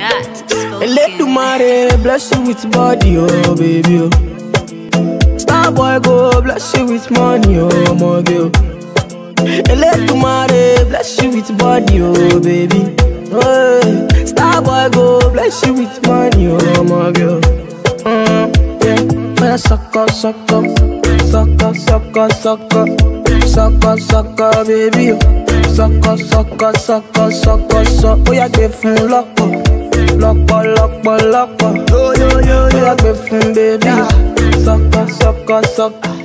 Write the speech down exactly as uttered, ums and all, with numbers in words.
Let the mare bless you with body, oh baby, oh. Star boy go bless you with money, oh my girl. Let the mare bless you with body, oh baby, oh. Star boy go bless you with money, oh my girl. Mm, yeah. Man, suck up, suck up, suck up, suck up, suck up, suck up, suck up, baby, oh. Suck up, suck up, suck up, suck up, suck. Oh, yeah, give him luck up. Lock up, lock up, lock up. Yo, yo, yo, yo, give him baby. Suck up, suck up, suck up.